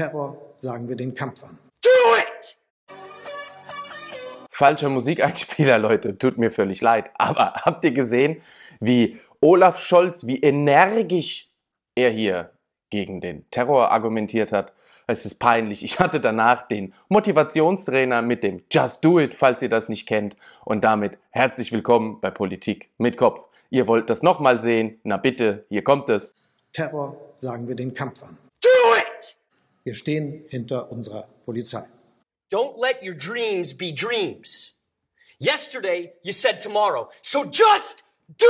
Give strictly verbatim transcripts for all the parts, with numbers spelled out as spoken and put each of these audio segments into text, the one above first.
Terror sagen wir den Kampf an. Do it! Falscher Musikeinspieler, Leute, tut mir völlig leid. Aber habt ihr gesehen, wie Olaf Scholz, wie energisch er hier gegen den Terror argumentiert hat? Es ist peinlich. Ich hatte danach den Motivationstrainer mit dem Just Do It, falls ihr das nicht kennt. Und damit herzlich willkommen bei Politik mit Kopf. Ihr wollt das nochmal sehen? Na bitte, hier kommt es. Terror sagen wir den Kampf an. Do it! Wir stehen hinter unserer Polizei. Don't let your dreams be dreams. Yesterday you said tomorrow. So just do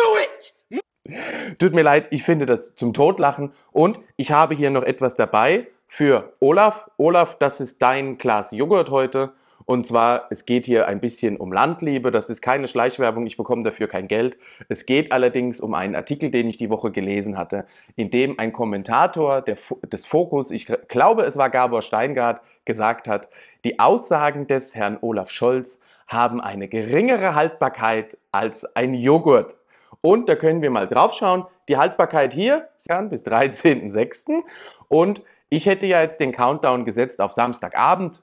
it! Tut mir leid, ich finde das zum Totlachen. Und ich habe hier noch etwas dabei für Olaf. Olaf, das ist dein Glas Joghurt heute. Und zwar, es geht hier ein bisschen um Landliebe. Das ist keine Schleichwerbung, ich bekomme dafür kein Geld. Es geht allerdings um einen Artikel, den ich die Woche gelesen hatte, in dem ein Kommentator der, des Fokus, ich glaube es war Gabor Steingart, gesagt hat, die Aussagen des Herrn Olaf Scholz haben eine geringere Haltbarkeit als ein Joghurt. Und da können wir mal drauf schauen. Die Haltbarkeit hier bis dreizehnten sechsten Und ich hätte ja jetzt den Countdown gesetzt auf Samstagabend,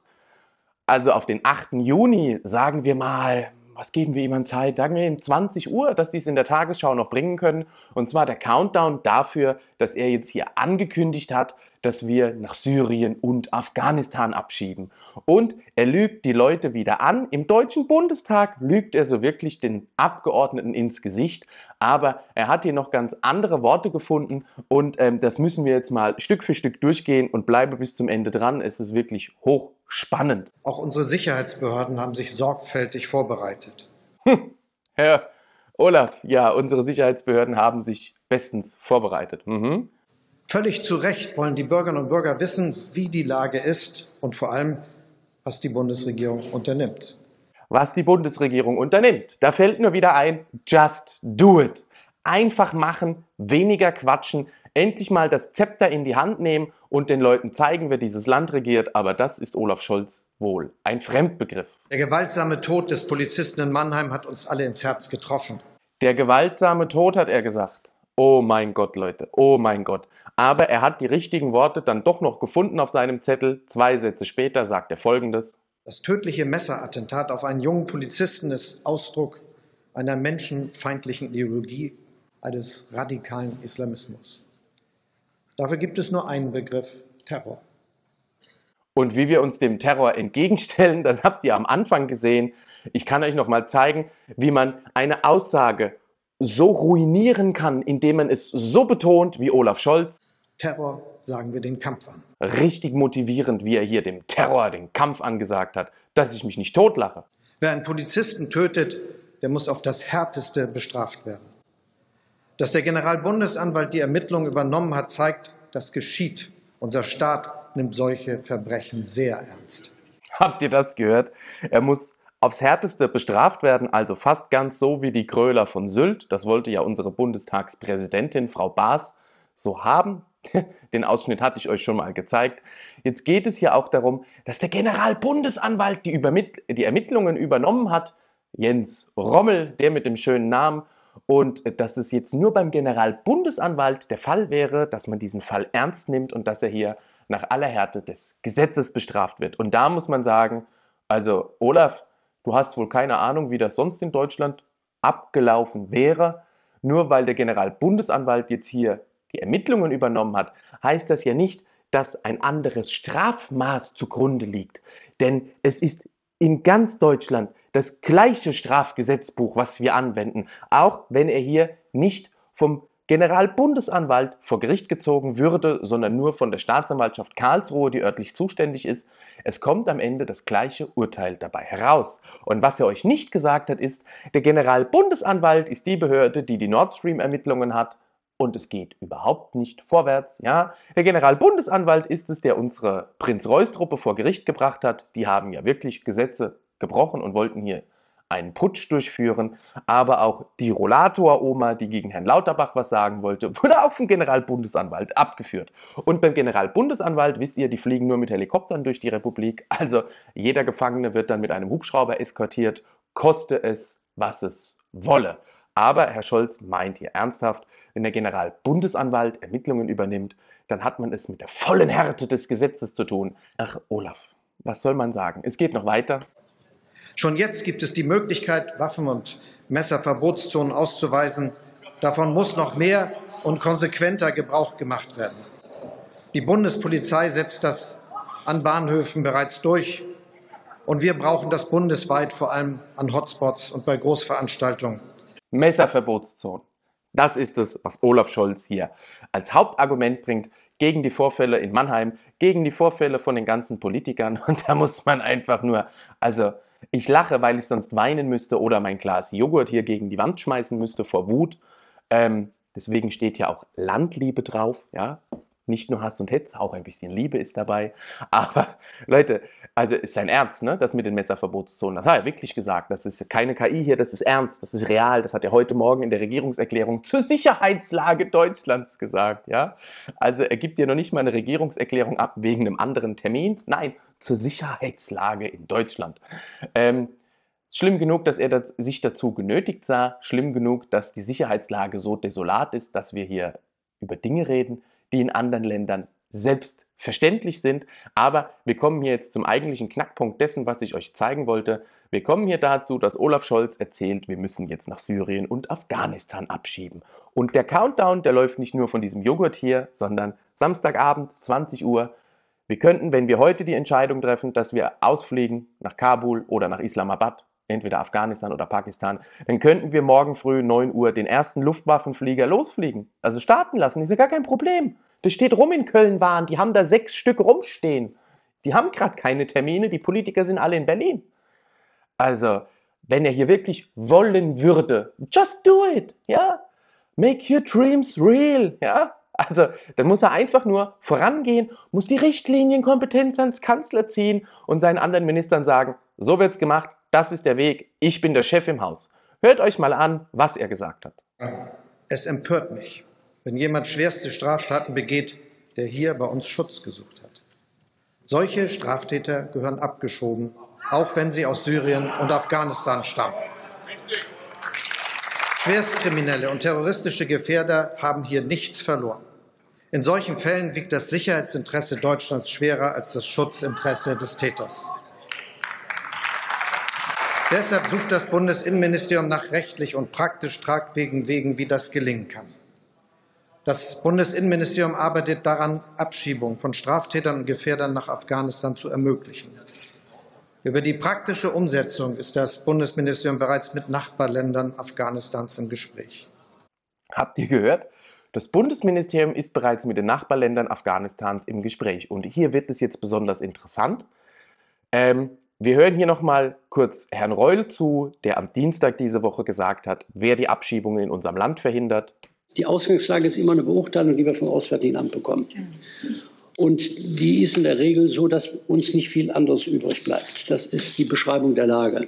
also auf den achten Juni, sagen wir mal, was geben wir ihm an Zeit? Sagen wir ihm zwanzig Uhr, dass sie es in der Tagesschau noch bringen können. Und zwar der Countdown dafür, dass er jetzt hier angekündigt hat, dass wir nach Syrien und Afghanistan abschieben. Und er lügt die Leute wieder an. Im Deutschen Bundestag lügt er so wirklich den Abgeordneten ins Gesicht. Aber er hat hier noch ganz andere Worte gefunden. Und ähm, das müssen wir jetzt mal Stück für Stück durchgehen und bleibe bis zum Ende dran. Es ist wirklich hochspannend. Auch unsere Sicherheitsbehörden haben sich sorgfältig vorbereitet. Hm, Herr Olaf, ja, unsere Sicherheitsbehörden haben sich bestens vorbereitet. Mhm. Völlig zu Recht wollen die Bürgerinnen und Bürger wissen, wie die Lage ist und vor allem, was die Bundesregierung unternimmt. Was die Bundesregierung unternimmt. Da fällt nur wieder ein, just do it. Einfach machen, weniger quatschen, endlich mal das Zepter in die Hand nehmen und den Leuten zeigen, wer dieses Land regiert. Aber das ist Olaf Scholz wohl ein Fremdbegriff. Der gewaltsame Tod des Polizisten in Mannheim hat uns alle ins Herz getroffen. Der gewaltsame Tod, hat er gesagt. Oh mein Gott, Leute, oh mein Gott. Aber er hat die richtigen Worte dann doch noch gefunden auf seinem Zettel. Zwei Sätze später sagt er Folgendes. Das tödliche Messerattentat auf einen jungen Polizisten ist Ausdruck einer menschenfeindlichen Ideologie, eines radikalen Islamismus. Dafür gibt es nur einen Begriff, Terror. Und wie wir uns dem Terror entgegenstellen, das habt ihr am Anfang gesehen. Ich kann euch noch mal zeigen, wie man eine Aussage so ruinieren kann, indem man es so betont wie Olaf Scholz. Terror sagen wir den Kampf an. Richtig motivierend, wie er hier dem Terror den Kampf angesagt hat, dass ich mich nicht totlache. Wer einen Polizisten tötet, der muss auf das Härteste bestraft werden. Dass der Generalbundesanwalt die Ermittlungen übernommen hat, zeigt, das geschieht. Unser Staat nimmt solche Verbrechen sehr ernst. Habt ihr das gehört? Er muss aufs Härteste bestraft werden, also fast ganz so wie die Kröler von Sylt. Das wollte ja unsere Bundestagspräsidentin Frau Bas so haben. Den Ausschnitt hatte ich euch schon mal gezeigt. Jetzt geht es hier auch darum, dass der Generalbundesanwalt die, die Ermittlungen übernommen hat. Jens Rommel, der mit dem schönen Namen. Und dass es jetzt nur beim Generalbundesanwalt der Fall wäre, dass man diesen Fall ernst nimmt und dass er hier nach aller Härte des Gesetzes bestraft wird. Und da muss man sagen, also Olaf, du hast wohl keine Ahnung, wie das sonst in Deutschland abgelaufen wäre. Nur weil der Generalbundesanwalt jetzt hier die Ermittlungen übernommen hat, heißt das ja nicht, dass ein anderes Strafmaß zugrunde liegt. Denn es ist in ganz Deutschland das gleiche Strafgesetzbuch, was wir anwenden. Auch wenn er hier nicht vom Generalbundesanwalt vor Gericht gezogen würde, sondern nur von der Staatsanwaltschaft Karlsruhe, die örtlich zuständig ist. Es kommt am Ende das gleiche Urteil dabei heraus. Und was er euch nicht gesagt hat, ist, der Generalbundesanwalt ist die Behörde, die die Nord Stream-Ermittlungen hat und es geht überhaupt nicht vorwärts. Ja, der Generalbundesanwalt ist es, der unsere Prinz-Reuß-Truppe vor Gericht gebracht hat. Die haben ja wirklich Gesetze gebrochen und wollten hier einen Putsch durchführen, aber auch die Rollator-Oma, die gegen Herrn Lauterbach was sagen wollte, wurde auf den Generalbundesanwalt abgeführt. Und beim Generalbundesanwalt, wisst ihr, die fliegen nur mit Helikoptern durch die Republik, also jeder Gefangene wird dann mit einem Hubschrauber eskortiert, koste es, was es wolle. Aber Herr Scholz meint hier ernsthaft, wenn der Generalbundesanwalt Ermittlungen übernimmt, dann hat man es mit der vollen Härte des Gesetzes zu tun. Ach, Olaf, was soll man sagen? Es geht noch weiter. Schon jetzt gibt es die Möglichkeit, Waffen- und Messerverbotszonen auszuweisen. Davon muss noch mehr und konsequenter Gebrauch gemacht werden. Die Bundespolizei setzt das an Bahnhöfen bereits durch. Und wir brauchen das bundesweit, vor allem an Hotspots und bei Großveranstaltungen. Messerverbotszonen. Das ist es, was Olaf Scholz hier als Hauptargument bringt gegen die Vorfälle in Mannheim, gegen die Vorfälle von den ganzen Politikern. Und da muss man einfach nur, also ich lache, weil ich sonst weinen müsste oder mein Glas Joghurt hier gegen die Wand schmeißen müsste vor Wut. Ähm, deswegen steht ja auch Landliebe drauf, ja. Nicht nur Hass und Hetz, auch ein bisschen Liebe ist dabei. Aber Leute, also ist sein Ernst, ne? Das mit den Messerverbotszonen, das hat er wirklich gesagt. Das ist keine K I hier, das ist ernst, das ist real. Das hat er heute Morgen in der Regierungserklärung zur Sicherheitslage Deutschlands gesagt. Ja? Also er gibt dir noch nicht mal eine Regierungserklärung ab wegen einem anderen Termin. Nein, zur Sicherheitslage in Deutschland. Ähm, Schlimm genug, dass er das, sich dazu genötigt sah. Schlimm genug, dass die Sicherheitslage so desolat ist, dass wir hier über Dinge reden, die in anderen Ländern selbstverständlich sind. Aber wir kommen hier jetzt zum eigentlichen Knackpunkt dessen, was ich euch zeigen wollte. Wir kommen hier dazu, dass Olaf Scholz erzählt, wir müssen jetzt nach Syrien und Afghanistan abschieben. Und der Countdown, der läuft nicht nur von diesem Joghurt hier, sondern Samstagabend, zwanzig Uhr. Wir könnten, wenn wir heute die Entscheidung treffen, dass wir ausfliegen nach Kabul oder nach Islamabad, entweder Afghanistan oder Pakistan, dann könnten wir morgen früh neun Uhr den ersten Luftwaffenflieger losfliegen. Also starten lassen, ist ja gar kein Problem. Das steht rum in Köln-Wahn, die haben da sechs Stück rumstehen. Die haben gerade keine Termine, die Politiker sind alle in Berlin. Also, wenn er hier wirklich wollen würde, just do it, ja? Make your dreams real, ja? Also, dann muss er einfach nur vorangehen, muss die Richtlinienkompetenz ans Kanzler ziehen und seinen anderen Ministern sagen, so wird's gemacht. Das ist der Weg. Ich bin der Chef im Haus. Hört euch mal an, was er gesagt hat. Es empört mich, wenn jemand schwerste Straftaten begeht, der hier bei uns Schutz gesucht hat. Solche Straftäter gehören abgeschoben, auch wenn sie aus Syrien und Afghanistan stammen. Schwerstkriminelle und terroristische Gefährder haben hier nichts verloren. In solchen Fällen wiegt das Sicherheitsinteresse Deutschlands schwerer als das Schutzinteresse des Täters. Deshalb sucht das Bundesinnenministerium nach rechtlich und praktisch tragfähigen Wegen, wie das gelingen kann. Das Bundesinnenministerium arbeitet daran, Abschiebung von Straftätern und Gefährdern nach Afghanistan zu ermöglichen. Über die praktische Umsetzung ist das Bundesministerium bereits mit Nachbarländern Afghanistans im Gespräch. Habt ihr gehört? Das Bundesministerium ist bereits mit den Nachbarländern Afghanistans im Gespräch. Und hier wird es jetzt besonders interessant. Ähm, Wir hören hier nochmal kurz Herrn Reul zu, der am Dienstag diese Woche gesagt hat, wer die Abschiebungen in unserem Land verhindert. Die Ausgangslage ist immer eine Beurteilung, die wir vom Auswärtigen Amt bekommen. Und die ist in der Regel so, dass uns nicht viel anderes übrig bleibt. Das ist die Beschreibung der Lage.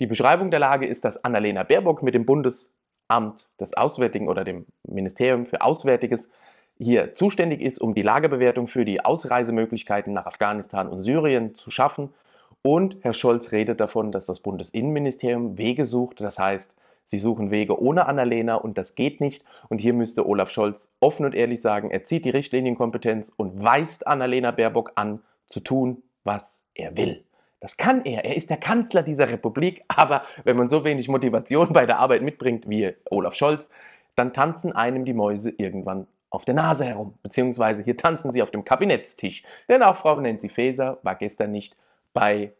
Die Beschreibung der Lage ist, dass Annalena Baerbock mit dem Bundesamt des Auswärtigen oder dem Ministerium für Auswärtiges hier zuständig ist, um die Lagebewertung für die Ausreisemöglichkeiten nach Afghanistan und Syrien zu schaffen. Und Herr Scholz redet davon, dass das Bundesinnenministerium Wege sucht. Das heißt, sie suchen Wege ohne Annalena und das geht nicht. Und hier müsste Olaf Scholz offen und ehrlich sagen, er zieht die Richtlinienkompetenz und weist Annalena Baerbock an, zu tun, was er will. Das kann er. Er ist der Kanzler dieser Republik. Aber wenn man so wenig Motivation bei der Arbeit mitbringt wie Olaf Scholz, dann tanzen einem die Mäuse irgendwann auf der Nase herum. Beziehungsweise hier tanzen sie auf dem Kabinettstisch. Denn auch Frau Nancy Faeser war gestern nicht bei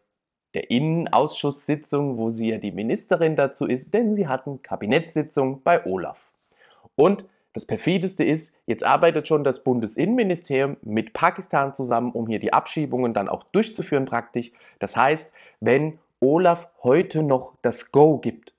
der Innenausschusssitzung, wo sie ja die Ministerin dazu ist, denn sie hatten Kabinettssitzung bei Olaf. Und das Perfideste ist, jetzt arbeitet schon das Bundesinnenministerium mit Pakistan zusammen, um hier die Abschiebungen dann auch durchzuführen praktisch. Das heißt, wenn Olaf heute noch das Go gibt,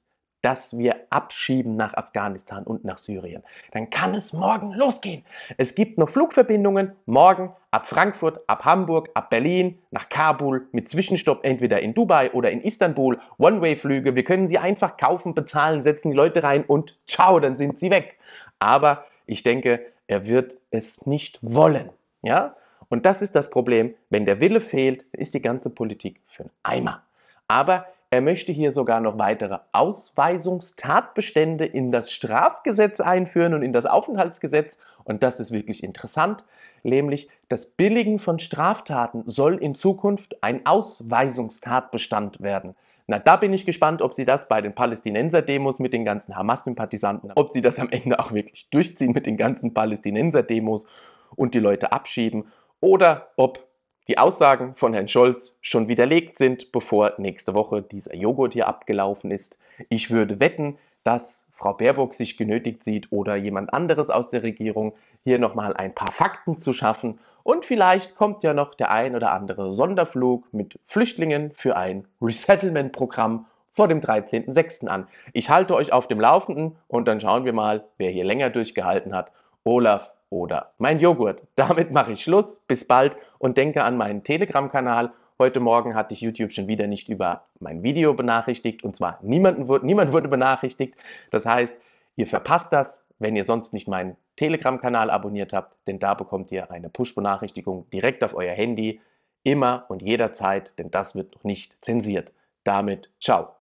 dass wir abschieben nach Afghanistan und nach Syrien, dann kann es morgen losgehen. Es gibt noch Flugverbindungen morgen ab Frankfurt, ab Hamburg, ab Berlin, nach Kabul mit Zwischenstopp entweder in Dubai oder in Istanbul. One-Way-Flüge, wir können sie einfach kaufen, bezahlen, setzen die Leute rein und ciao, dann sind sie weg. Aber ich denke, er wird es nicht wollen. Ja? Und das ist das Problem, wenn der Wille fehlt, ist die ganze Politik für einen Eimer. Aber Er möchte hier sogar noch weitere Ausweisungstatbestände in das Strafgesetz einführen und in das Aufenthaltsgesetz. Und das ist wirklich interessant, nämlich das Billigen von Straftaten soll in Zukunft ein Ausweisungstatbestand werden. Na, da bin ich gespannt, ob sie das bei den Palästinenser-Demos mit den ganzen Hamas-Sympathisanten, ob sie das am Ende auch wirklich durchziehen mit den ganzen Palästinenser-Demos und die Leute abschieben oder ob die Aussagen von Herrn Scholz schon widerlegt sind, bevor nächste Woche dieser Joghurt hier abgelaufen ist. Ich würde wetten, dass Frau Baerbock sich genötigt sieht oder jemand anderes aus der Regierung, hier nochmal ein paar Fakten zu schaffen. Und vielleicht kommt ja noch der ein oder andere Sonderflug mit Flüchtlingen für ein Resettlement-Programm vor dem dreizehnten sechsten an. Ich halte euch auf dem Laufenden und dann schauen wir mal, wer hier länger durchgehalten hat. Olaf oder mein Joghurt. Damit mache ich Schluss. Bis bald und denke an meinen Telegram-Kanal. Heute Morgen hatte ich YouTube schon wieder nicht über mein Video benachrichtigt. Und zwar niemanden wurde, niemand wurde benachrichtigt. Das heißt, ihr verpasst das, wenn ihr sonst nicht meinen Telegram-Kanal abonniert habt. Denn da bekommt ihr eine Push-Benachrichtigung direkt auf euer Handy. Immer und jederzeit, denn das wird noch nicht zensiert. Damit ciao.